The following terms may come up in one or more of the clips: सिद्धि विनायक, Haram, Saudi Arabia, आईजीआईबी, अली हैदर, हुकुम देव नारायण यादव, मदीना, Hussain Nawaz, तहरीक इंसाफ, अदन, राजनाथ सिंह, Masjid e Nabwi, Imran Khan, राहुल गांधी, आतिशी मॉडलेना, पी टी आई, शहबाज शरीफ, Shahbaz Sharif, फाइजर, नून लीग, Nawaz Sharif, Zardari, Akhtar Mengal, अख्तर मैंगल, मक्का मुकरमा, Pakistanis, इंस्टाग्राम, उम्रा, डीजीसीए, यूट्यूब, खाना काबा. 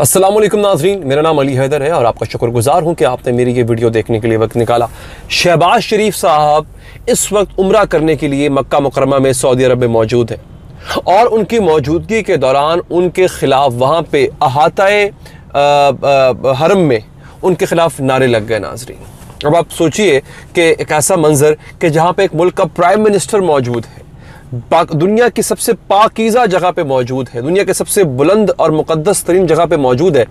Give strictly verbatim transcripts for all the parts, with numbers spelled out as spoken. अस्सलाम वालेकुम नाजरीन, मेरा नाम अली हैदर है और आपका शुक्रगुजार हूँ कि आपने मेरी ये वीडियो देखने के लिए वक्त निकाला। शहबाज शरीफ साहब इस वक्त उम्रा करने के लिए मक्का मुकरमा में सऊदी अरब में मौजूद हैं और उनकी मौजूदगी के दौरान उनके ख़िलाफ़ वहाँ पे अहाताए हरम में उनके ख़िलाफ़ नारे लग गए। नाजरीन, अब आप सोचिए कि एक ऐसा मंज़र कि जहाँ पर एक मुल्क का प्राइम मिनिस्टर मौजूद है, दुनिया की सबसे पाकीज़ा जगह पे मौजूद है, दुनिया के सबसे बुलंद और मुक़द्दस तरीन जगह पे मौजूद है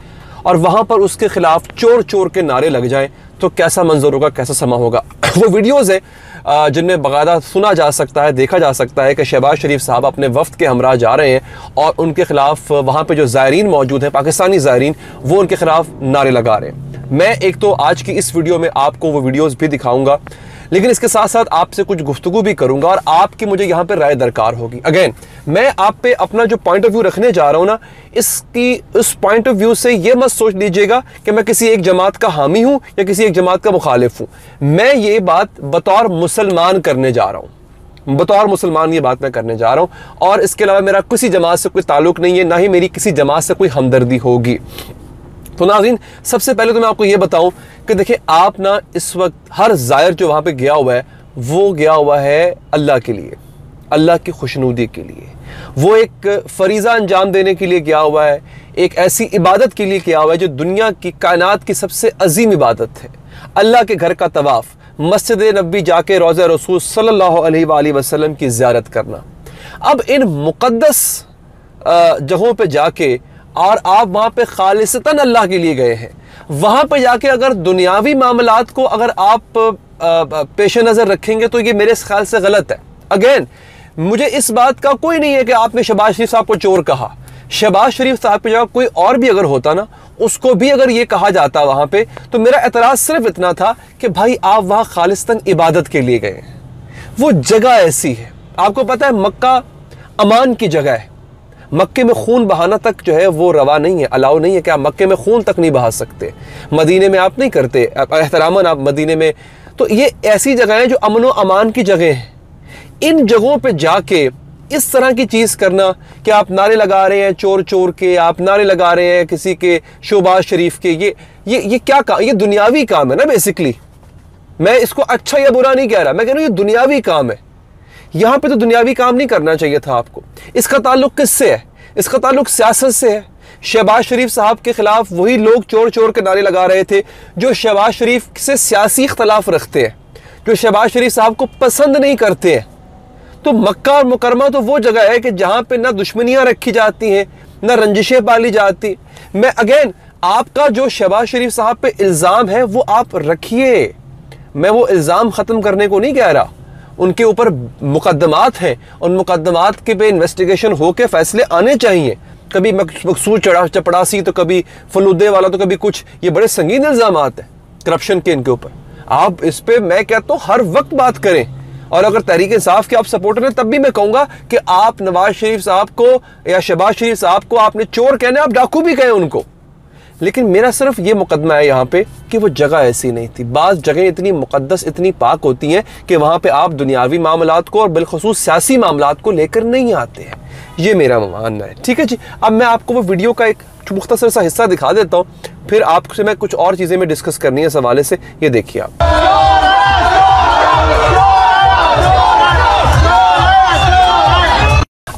और वहाँ पर उसके ख़िलाफ़ चोर चोर के नारे लग जाएं तो कैसा मंजर होगा, कैसा समा होगा। वो वीडियोज़ हैं जिनमें बकायदा सुना जा सकता है, देखा जा सकता है कि शहबाज शरीफ साहब अपने वफ्द के हमरा जा रहे हैं और उनके ख़िलाफ़ वहाँ पर जो ज़ायरीन मौजूद हैं, पाकिस्तानी ज़ायरीन, वो उनके ख़िलाफ़ नारे लगा रहे हैं। मैं एक तो आज की इस वीडियो में आपको वो वीडियोज़ भी दिखाऊँगा, लेकिन इसके साथ साथ आपसे कुछ गुफ्तगू भी करूंगा और आपकी मुझे यहाँ पे राय दरकार होगी। अगेन, मैं आप पे अपना जो पॉइंट ऑफ व्यू रखने जा रहा हूँ ना, इसकी उस पॉइंट ऑफ व्यू से ये मत सोच लीजिएगा कि मैं किसी एक जमात का हामी हूँ या किसी एक जमात का मुखालिफ हूँ। मैं ये बात बतौर मुसलमान करने जा रहा हूँ, बतौर मुसलमान ये बात मैं करने जा रहा हूँ और इसके अलावा मेरा किसी जमात से कोई ताल्लुक नहीं है, ना ही मेरी किसी जमात से कोई हमदर्दी होगी। तो नाज़रीन, सबसे पहले तो मैं आपको ये बताऊं कि देखिए, आप ना इस वक्त हर ज़ायर जो वहाँ पे गया हुआ है वो गया हुआ है अल्लाह के लिए, अल्लाह की खुशनुदी के लिए, वो एक फरीज़ा अंजाम देने के लिए गया हुआ है, एक ऐसी इबादत के लिए गया हुआ है जो दुनिया की कायनात की सबसे अजीम इबादत है। अल्लाह के घर का तवाफ़, मस्जिद ए नबवी जाके रोज़ा रसूल सल्लल्लाहु अलैहि वसल्लम की ज़ियारत करना। अब इन मुक़द्दस जगहों पर जाके और आप वहाँ पे खालिसतन अल्लाह के लिए गए हैं, वहाँ पे जाके अगर दुनियावी मामलात को अगर आप पेश नज़र रखेंगे तो ये मेरे ख्याल से गलत है। अगेन, मुझे इस बात का कोई नहीं है कि आपने शहबाज शरीफ साहब को चोर कहा। शहबाज शरीफ साहब की जगह कोई और भी अगर होता ना, उसको भी अगर ये कहा जाता वहाँ पे, तो मेरा एतराज़ सिर्फ इतना था कि भाई आप वहाँ खालिसतन इबादत के लिए गए हैं, वो जगह ऐसी है। आपको पता है मक्का अमान की जगह है, मक्के में खून बहाना तक जो है वो रवा नहीं है, अलाउ नहीं है कि आप मक्के में खून तक नहीं बहा सकते, मदीने में आप नहीं करते एहतरामन आप मदीने में। तो ये ऐसी जगह हैं जो अमन व अमान की जगह हैं, इन जगहों पे जाके इस तरह की चीज़ करना कि आप नारे लगा रहे हैं चोर चोर के, आप नारे लगा रहे हैं किसी के शहबाज शरीफ के, ये ये ये क्या काम, ये दुनियावी काम है ना। बेसिकली मैं इसको अच्छा या बुरा नहीं कह रहा, मैं कह रहा हूँ ये दुनियावी काम है, यहाँ पे तो दुनियावी काम नहीं करना चाहिए था आपको। इसका ताल्लुक किससे है? इसका ताल्लुक सियासत से है। शहबाज शरीफ साहब के ख़िलाफ़ वही लोग चोर चोर के नारे लगा रहे थे जो शहबाज शरीफ से सियासी इख्तलाफ रखते हैं, जो शहबाज शरीफ साहब को पसंद नहीं करते हैं। तो मक्का और मुकरमा तो वो जगह है कि जहाँ पे ना दुश्मनियाँ रखी जाती हैं, ना रंजिशें पाली जाती। मैं अगेन, आपका जो शहबाज शरीफ साहब पर इल्ज़ाम है वो आप रखिए, मैं वो इल्ज़ाम ख़त्म करने को नहीं कह रहा। उनके ऊपर मुकदमात हैं, उन मुकदमात के पे इन्वेस्टिगेशन होके फैसले आने चाहिए। कभी मकसूद चढ़ा चपड़ासी, तो कभी फलूदे वाला, तो कभी कुछ, ये बड़े संगीन इल्ज़ाम हैं करप्शन के इनके ऊपर। आप इस पे मैं कहता हूँ हर वक्त बात करें, और अगर तहरीक इंसाफ के आप सपोर्टर हैं तब भी मैं कहूँगा कि आप नवाज शरीफ साहब को या शहबाज शरीफ साहब को आपने चोर कहना, आप डाकू भी कहें उनको, लेकिन मेरा सिर्फ ये मुकदमा है यहाँ पे कि वो जगह ऐसी नहीं थी। बाज़ जगह इतनी मुकद्दस, इतनी पाक होती हैं कि वहाँ पे आप दुनियावी मामलात को और बिलखसूस सियासी मामलात को लेकर नहीं आते हैं, ये मेरा मानना है। ठीक है जी, अब मैं आपको वो वीडियो का एक मुख्तसर सा हिस्सा दिखा देता हूँ, फिर आपसे मैं कुछ और चीज़ें में डिस्कस करनी है इस हवाले से। ये देखिए आप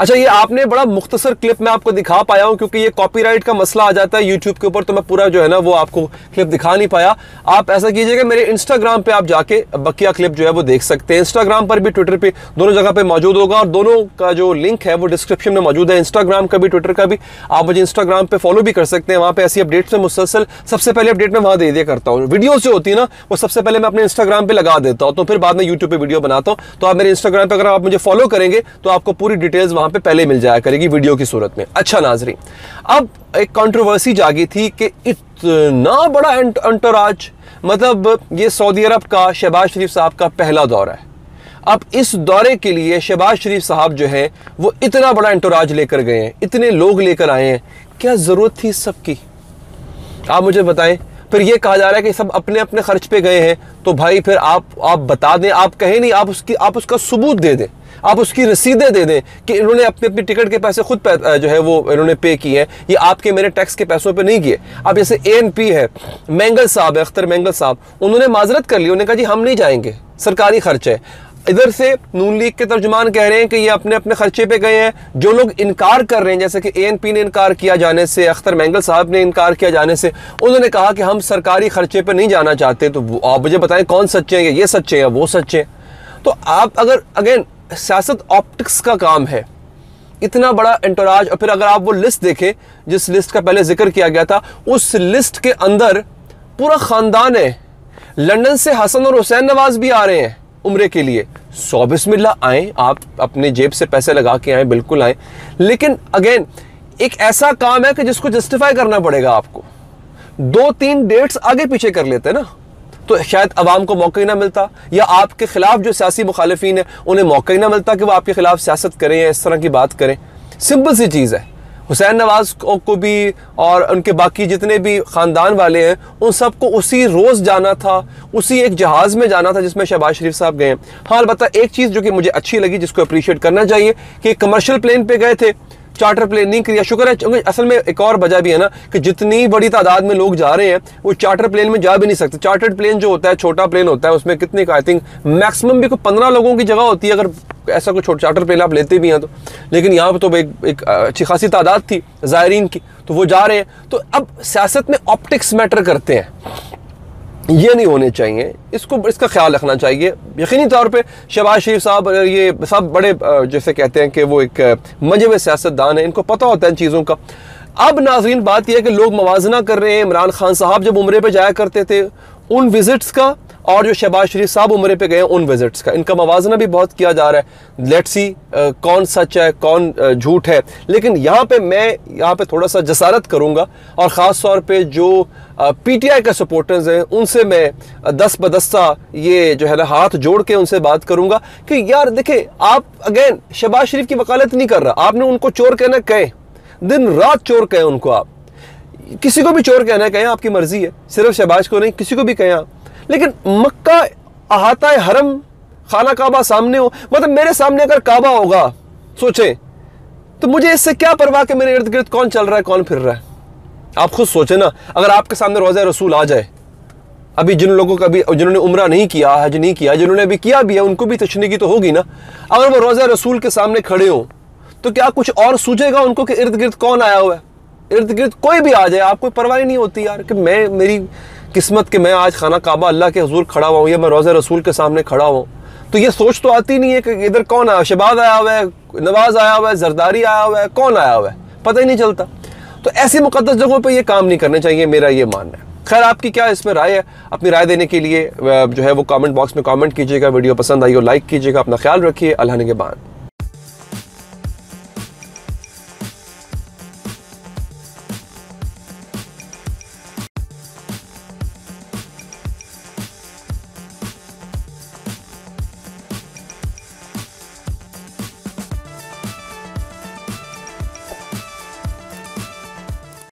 अच्छा, ये आपने बड़ा मुख्तसर क्लिप मैं आपको दिखा पाया हूँ क्योंकि ये कॉपीराइट का मसला आ जाता है यूट्यूब के ऊपर, तो मैं पूरा जो है ना वो आपको क्लिप दिखा नहीं पाया। आप ऐसा कीजिएगा, मेरे इंस्टाग्राम पे आप जाके बकिया क्लिप जो है वो देख सकते हैं। इंस्टाग्राम पर भी, ट्विटर पे, दोनों जगह पे मौजूद होगा और दोनों का जो लिंक है वो डिस्क्रिप्शन में मौजूद है, इंस्टाग्राम का भी ट्विटर का भी। आप मुझे इंस्टाग्राम पर फॉलो भी कर सकते हैं, वहाँ पर ऐसी अपडेट्स में मुसलसल सबसे पहले अपडेट मैं वहाँ दे दिया करता हूँ। वीडियो जो होती है ना वो सबसे पहले मैं अपने इंस्टाग्राम पर लगा देता हूँ, तो फिर बाद में यूट्यूब पर वीडियो बनाता हूँ। तो आप मेरे इंस्टाग्राम पर अगर आप मुझे फॉलो करेंगे तो आपको पूरी डिटेल्स वहाँ पे पहले मिल जाया करेगी वीडियो की सूरत में। अच्छा नाजरीन, अब एक कंट्रोवर्सी जागी थी कि इतना बड़ा अंतराज, मतलब ये सऊदी अरब का शहबाज शरीफ साहब का पहला दौरा है। अब इस दौरे के लिए शहबाज शरीफ साहब जो हैं वो इतना बड़ा अंतराज लेकर गए हैं, इतने लोग लेकर आए हैं, क्या ज़रूरत थी इस सब की, आप मुझे बताएं। फिर ये कहा जा रहा है कि सब अपने अपने खर्च पे गए हैं, तो भाई फिर आप आप बता दें, आप कहें नहीं, आप उसकी आप उसका सबूत दे दें, आप उसकी रसीदें दे दें कि इन्होंने अपने अपनी टिकट के पैसे खुद जो है वो इन्होंने पे किए हैं, ये आपके मेरे टैक्स के पैसों पे नहीं किए। अब जैसे ए एन पी है, मैंगल साहब है, अख्तर मैंगल साहब, उन्होंने माजरत कर ली, उन्होंने कहा जी हम नहीं जाएंगे, सरकारी खर्च है। इधर से नून लीग के तर्जुमान कह रहे हैं कि ये अपने अपने खर्चे पे गए हैं। जो लोग इनकार कर रहे हैं, जैसे कि ए एन पी ने इनकार किया जाने से, अख्तर मैंगल साहब ने इनकार किया जाने से, उन्होंने कहा कि हम सरकारी खर्चे पे नहीं जाना चाहते। तो आप मुझे बताएं कौन सच्चे हैं, ये सच्चे हैं वो सच्चे हैं? तो आप अगर अगेन सियासत ऑप्टिक्स का काम है, इतना बड़ा एंटोराज। और फिर अगर आप वो लिस्ट देखें जिस लिस्ट का पहले जिक्र किया गया था, उस लिस्ट के अंदर पूरा ख़ानदान है। लंदन से हसन और हुसैन नवाज भी आ रहे हैं उम्रे के लिए। सौ बिस्मिल्ला आएँ, आप अपने जेब से पैसे लगा के आएँ, बिल्कुल आएँ, लेकिन अगेन एक ऐसा काम है कि जिसको जस्टिफाई करना पड़ेगा आपको। दो तीन डेट्स आगे पीछे कर लेते ना तो शायद आवाम को मौका ही ना मिलता, या आपके खिलाफ जो सियासी मुखालफिन है उन्हें मौका ही ना मिलता कि वो आपके खिलाफ सियासत करें या इस तरह की बात करें। सिंपल सी चीज़ है। हुसैन नवाज को, को भी और उनके बाकी जितने भी ख़ानदान वाले हैं, उन सबको उसी रोज़ जाना था, उसी एक जहाज़ में जाना था जिसमें शहबाज शरीफ साहब गए हैं। हाँ, अलबत्ता एक चीज़ जो कि मुझे अच्छी लगी, जिसको अप्रीशिएट करना चाहिए, कि कमर्शियल प्लेन पर गए थे, चार्टर प्लेन नहीं किया। शुक्र है, क्योंकि असल में एक और वजह भी है ना कि जितनी बड़ी तादाद में लोग जा रहे हैं वो चार्टर प्लेन में जा भी नहीं सकते। चार्टर्ड प्लेन जो होता है छोटा प्लेन होता है, उसमें कितने का आई थिंक मैक्सिमम भी कोई पंद्रह लोगों की जगह होती है, अगर ऐसा कोई छोटा चार्टर प्लेन आप लेते भी हैं तो। लेकिन यहाँ पर तो एक, एक अच्छी खासी तादाद थी ज़ायरीन की, तो वो जा रहे हैं। तो अब सियासत में ऑप्टिक्स मैटर करते हैं, ये नहीं होने चाहिए, इसको इसका ख्याल रखना चाहिए। यकीनी तौर पे शहबाज शरीफ साहब ये सब बड़े, जैसे कहते हैं कि वो एक मंजब सियासतदान है, इनको पता होता है इन चीज़ों का। अब नाजरीन बात यह है कि लोग मवाजना कर रहे हैं, इमरान खान साहब जब उम्रे पे जाया करते थे उन विज़िट्स का और जो शहबाज शरीफ साहब उम्रे पे गए उन विज़िट्स का, इनका मवाजना भी बहुत किया जा रहा है। लेट्स सी कौन सच है कौन झूठ है। लेकिन यहाँ पे मैं यहाँ पे थोड़ा सा जसारत करूँगा, और ख़ास तौर पे जो पी टी आई के सपोर्टर्स हैं उनसे मैं दस बदस्ता ये जो है ना हाथ जोड़ के उनसे बात करूँगा कि यार देखें, आप अगेन शहबाज शरीफ की वकालत नहीं कर रहा। आपने उनको चोर कहना कहे, दिन रात चोर कहे उनको, आप किसी को भी चोर कहना कहें आपकी मर्ज़ी है, सिर्फ शहबाज को नहीं, किसी को भी कहें आप। लेकिन मक्का अहाता हरम, खाना काबा सामने हो, मतलब मेरे सामने अगर काबा होगा सोचें तो मुझे इससे क्या परवाह कि मेरे इर्द गिर्द कौन चल रहा है कौन फिर रहा है। आप खुद सोचें ना, अगर आपके सामने रोज़ा रसूल आ जाए। अभी जिन लोगों का भी जिन्होंने उम्रा नहीं किया, हज नहीं किया, जिन्होंने अभी किया भी है, उनको भी तशनीकी तो होगी ना। अगर वो रोज़ा रसूल के सामने खड़े हों तो क्या कुछ और सूझेगा उनको कि इर्द गिर्द कौन आया हुआ है? इर्द गिर्द कोई भी आ जाए आपको परवाह नहीं होती यार कि मैं, मेरी किस्मत कि मैं आज खाना काबा अल्लाह के हुजूर खड़ा हुआ हूँ या मैं रोज़े रसूल के सामने खड़ा हुआ हूँ। तो ये सोच तो आती नहीं है कि इधर कौन आया, शहबाज आया हुआ है, नवाज़ आया हुआ है, जरदारी आया हुआ है, कौन आया हुआ है, पता ही नहीं चलता। तो ऐसी मुक़द्दस जगहों पर ये काम नहीं करने चाहिए, मेरा ये मानना है। खैर, आपकी क्या इसमें राय है? अपनी राय देने के लिए जो है वो कॉमेंट बॉक्स में कॉमेंट कीजिएगा। वीडियो पसंद आई हो लाइक कीजिएगा। अपना ख्याल रखिए। अल्लाह ने के बाद।